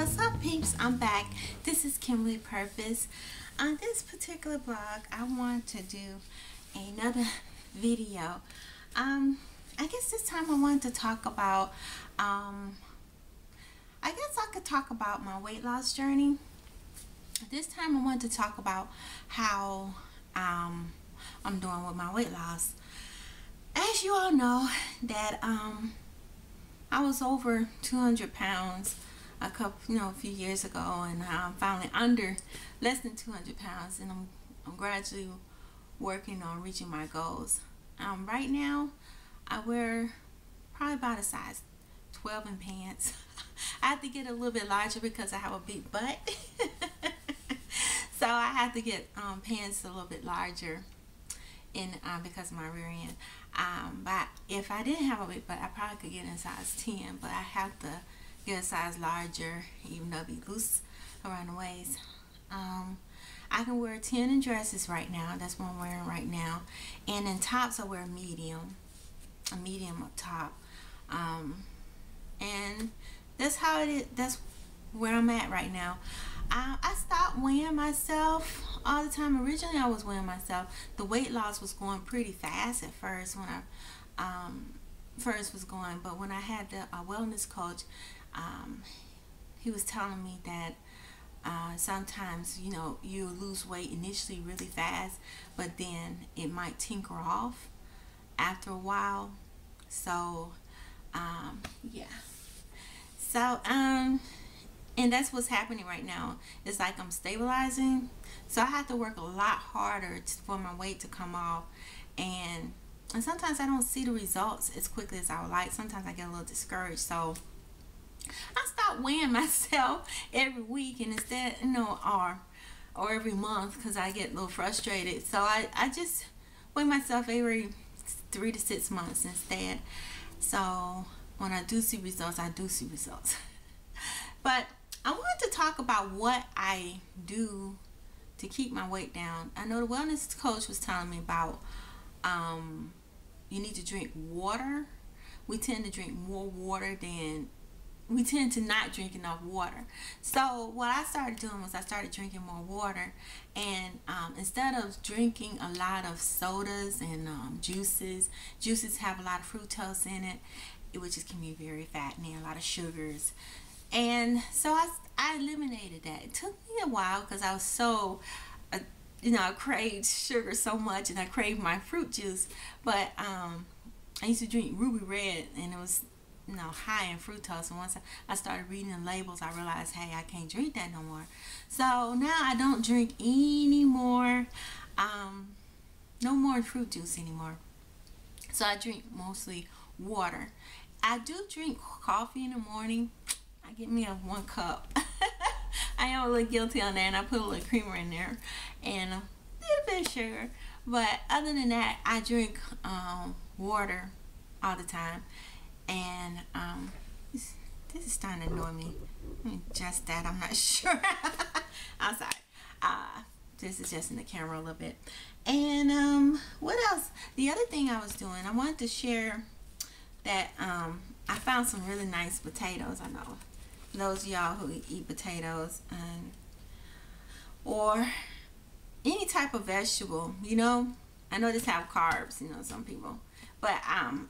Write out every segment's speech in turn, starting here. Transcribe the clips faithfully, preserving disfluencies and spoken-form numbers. What's up, peeps? I'm back. This is Kimberly Purpoz. On this particular blog, I want to do another video. Um, I guess this time I wanted to talk about, um, I guess I could talk about my weight loss journey. This time I wanted to talk about how um, I'm doing with my weight loss. As you all know, that um, I was over two hundred pounds a couple, you know, a few years ago, and I'm finally under less than two hundred pounds, and I'm, I'm gradually working on reaching my goals. Um, right now, I wear probably about a size twelve in pants. I have to get a little bit larger because I have a big butt, so I have to get um, pants a little bit larger, in um, because of my rear end. Um, but if I didn't have a big butt, I probably could get in size ten. But I have to get a size larger, even though it'd be loose around the waist. Um, I can wear ten in dresses right now. That's what I'm wearing right now. And in tops, I wear medium, a medium up top. Um, and that's how it is. That's where I'm at right now. I, I stopped weighing myself all the time. Originally, I was weighing myself. The weight loss was going pretty fast at first when I um, first was going. But when I had the a wellness coach, um, he was telling me that uh, sometimes, you know, you lose weight initially really fast, but then it might tinker off after a while. So, um, yeah. So, um... and that's what's happening right now. It's like I'm stabilizing, so I have to work a lot harder to, for my weight to come off, and and sometimes I don't see the results as quickly as I would like. Sometimes I get a little discouraged, so I stop weighing myself every week, and instead, you know, or or every month, because I get a little frustrated. So I I just weigh myself every three to six months instead. So when I do see results, I do see results, but I wanted to talk about what I do to keep my weight down. I know the wellness coach was telling me about um, you need to drink water. We tend to drink more water than, we tend to not drink enough water. So what I started doing was I started drinking more water, and um, instead of drinking a lot of sodas and um, juices, juices have a lot of fructose in it, which just can be very fattening, a lot of sugars. And so I, I eliminated that. It took me a while because I was so, uh, you know, I craved sugar so much, and I craved my fruit juice. But um, I used to drink Ruby Red, and it was, you know, high in fructose. And once I, I started reading the labels, I realized, hey, I can't drink that no more. So now I don't drink any more, um, no more fruit juice anymore. So I drink mostly water. I do drink coffee in the morning. I get me a one cup. I am a little guilty on that, and I put a little creamer in there and a little bit of sugar. But other than that, I drink um, water all the time. And um, this, this is starting to annoy me. Let me adjust that. I'm not sure. I'm sorry. Uh, this is just in the camera a little bit. And um, what else? The other thing I was doing, I wanted to share that um, I found some really nice potatoes. I know those of y'all who eat potatoes and or any type of vegetable, you know, I know this have carbs, you know, some people, but um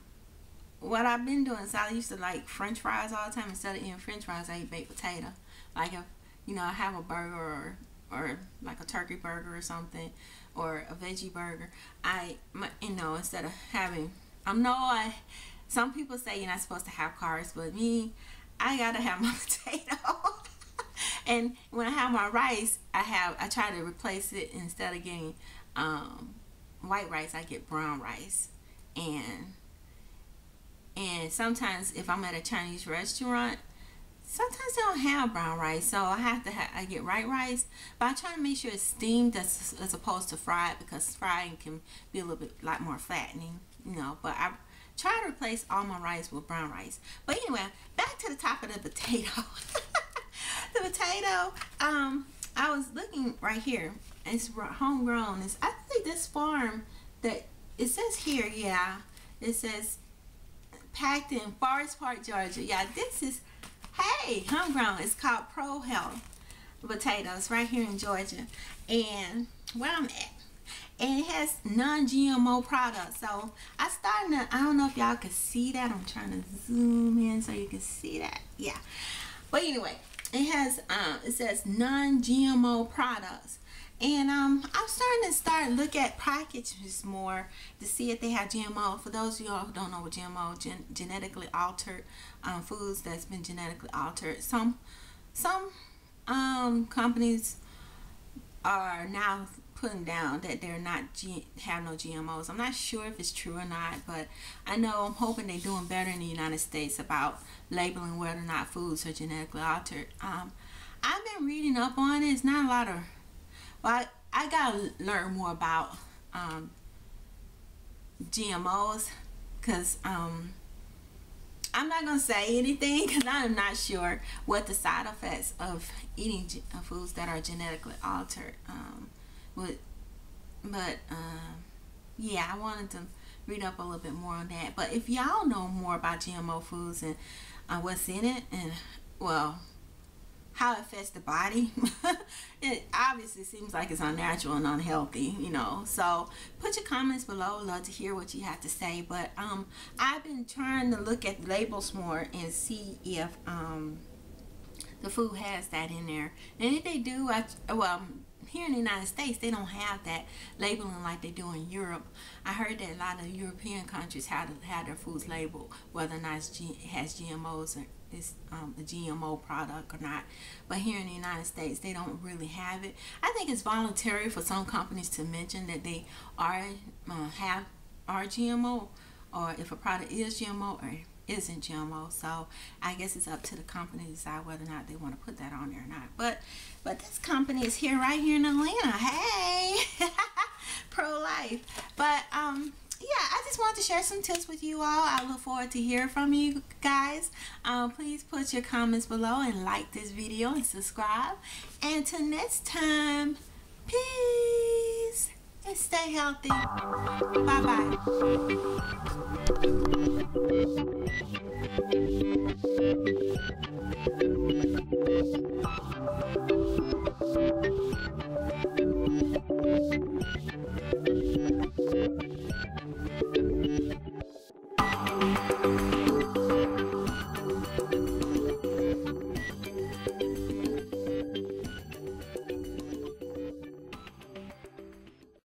what I've been doing is I used to like french fries all the time. Instead of eating french fries, I eat baked potato. Like, if, you know, I have a burger or or like a turkey burger or something, or a veggie burger, I my, you know, instead of having, I know I some people say you're not supposed to have carbs, but me, I gotta have my potato. And when I have my rice, I have I try to replace it. Instead of getting um, white rice, I get brown rice. And and sometimes if I'm at a Chinese restaurant, sometimes they don't have brown rice, so I have to ha I get white rice. But I try to make sure it's steamed as, as opposed to fried, because frying can be a little bit lot more fattening, you know. But I try to replace all my rice with brown rice. But anyway, back to the top of the potato. The potato, um, I was looking right here. It's homegrown. It's, I think this farm that it says here, yeah, it says packed in Forest Park, Georgia. Yeah, this is, hey, homegrown. It's called Pro Health Potatoes right here in Georgia, and where I'm at. And it has non G M O products. So I started to, I don't know if y'all can see that. I'm trying to zoom in so you can see that. Yeah. But anyway, it has, um, it says non G M O products. And um, I'm starting to start look at packages more to see if they have G M O. For those of y'all who don't know what G M O, gen genetically altered um, foods that's been genetically altered. Some, some um, companies are now putting down that they're not G have no G M Os. I'm not sure if it's true or not, but I know I'm hoping they're doing better in the United States about labeling whether or not foods are genetically altered. Um, I've been reading up on it. It's not a lot of Well, I, I gotta learn more about um, G M Os, because um, I'm not gonna say anything because I'm not sure what the side effects of eating g foods that are genetically altered um, would. But uh, yeah, I wanted to read up a little bit more on that. But if y'all know more about G M O foods and uh, what's in it, and well, how it affects the body, it obviously seems like it's unnatural and unhealthy, you know. So put your comments below. Love to hear what you have to say. But um, I've been trying to look at labels more and see if um, the food has that in there. And if they do, I, well, here in the United States, they don't have that labeling like they do in Europe. I heard that a lot of European countries have, have their foods labeled whether or not it has G M Os or it's um, a G M O product or not. But here in the United States, they don't really have it. I think it's voluntary for some companies to mention that they are uh, have are G M O, or if a product is G M O or isn't G M O. So I guess it's up to the company to decide whether or not they want to put that on there or not. But but this company is here right here in Atlanta. Hey, Pro Life. But um. yeah, I just wanted to share some tips with you all. I look forward to hearing from you guys. Um, please put your comments below and like this video and subscribe. And until next time, peace and stay healthy. Bye-bye.